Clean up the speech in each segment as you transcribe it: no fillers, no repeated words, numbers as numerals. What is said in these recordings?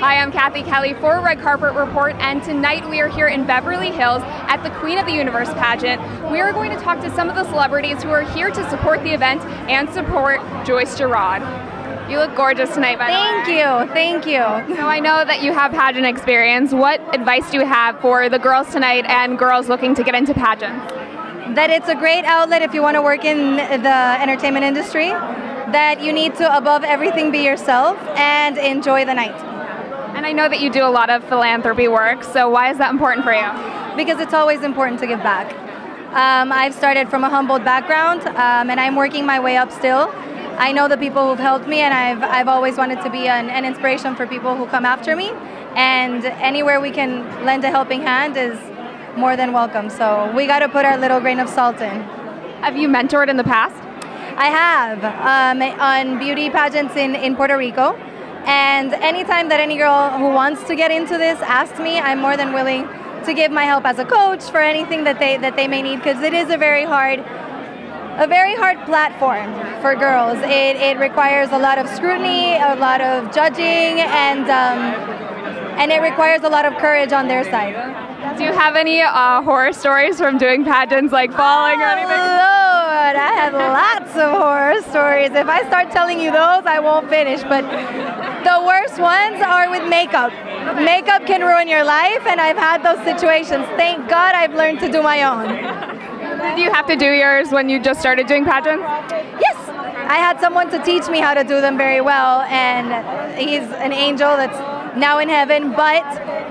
Hi, I'm Cathy Kelley for Red Carpet Report, and tonight we are here in Beverly Hills at the Queen of the Universe pageant. We are going to talk to some of the celebrities who are here to support the event and support Joyce Giraud. You look gorgeous tonight, by the way. Thank you, thank you. So I know that you have pageant experience. What advice do you have for the girls tonight and girls looking to get into pageants? That it's a great outlet if you want to work in the entertainment industry. That you need to, above everything, be yourself and enjoy the night. And I know that you do a lot of philanthropy work, so why is that important for you? Because it's always important to give back. I've started from a humble background, and I'm working my way up still. I know the people who've helped me, and I've always wanted to be an inspiration for people who come after me, and anywhere we can lend a helping hand is more than welcome, so we got to put our little grain of salt in. Have you mentored in the past? I have, on beauty pageants in Puerto Rico, and anytime that any girl who wants to get into this asks me, I'm more than willing to give my help as a coach for anything that they may need, because it is a very hard platform for girls. It requires a lot of scrutiny, a lot of judging, and it requires a lot of courage on their side. Do you have any horror stories from doing pageants, like falling or anything? Lord, I have lots of horror stories. If I start telling you those, I won't finish, but the worst ones are with makeup. Makeup can ruin your life, and I've had those situations. Thank God I've learned to do my own. Did you have to do yours when you just started doing pageants? Yes, I had someone to teach me how to do them very well, and he's an angel that's now in heaven. But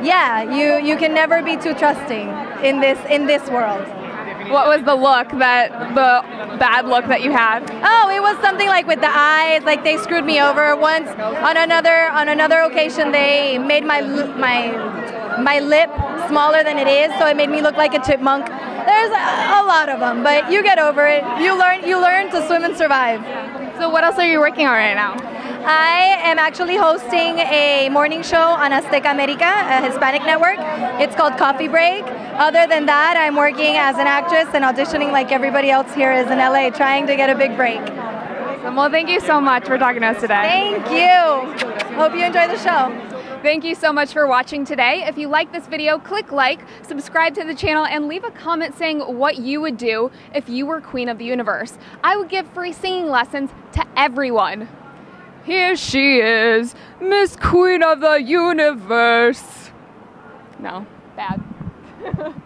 yeah, you can never be too trusting in this world. What was the look, the bad look that you had? Oh, it was something like with the eyes, like they screwed me over once. On another occasion, they made my lip smaller than it is, so it made me look like a chipmunk. There's a lot of them, but you get over it. You learn to swim and survive. So what else are you working on right now? I am actually hosting a morning show on Azteca America, a Hispanic network. It's called Coffee Break. Other than that, I'm working as an actress and auditioning like everybody else here is in LA, trying to get a big break. Awesome. Well, thank you so much for talking to us today. Thank you. Hope you enjoy the show. Thank you so much for watching today. If you like this video, click like, subscribe to the channel, and leave a comment saying what you would do if you were Queen of the Universe. I would give free singing lessons to everyone. Here she is, Miss Queen of the Universe. No, bad.